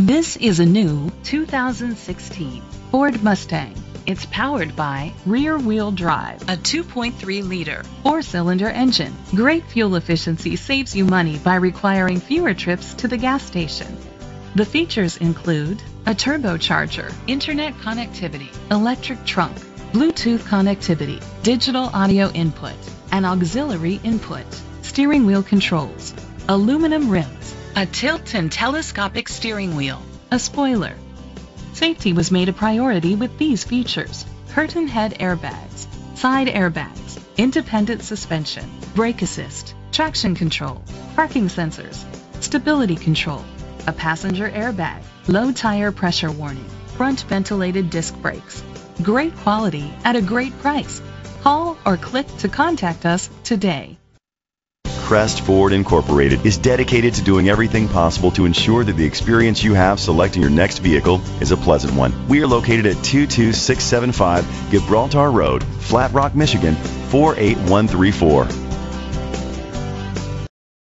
This is a new 2016 Ford Mustang. It's powered by rear-wheel drive, a 2.3-liter four-cylinder engine. Great fuel efficiency saves you money by requiring fewer trips to the gas station. The features include a turbocharger, internet connectivity, electric trunk, Bluetooth connectivity, digital audio input, an auxiliary input, steering wheel controls, aluminum rims, a tilt and telescopic steering wheel, a spoiler. Safety was made a priority with these features: curtain head airbags, side airbags, independent suspension, brake assist, traction control, parking sensors, stability control, a passenger airbag, low tire pressure warning, front ventilated disc brakes. Great quality at a great price. Call or click to contact us today. Crest Ford Incorporated is dedicated to doing everything possible to ensure that the experience you have selecting your next vehicle is a pleasant one. We are located at 22675 Gibraltar Road, Flat Rock, Michigan 48134.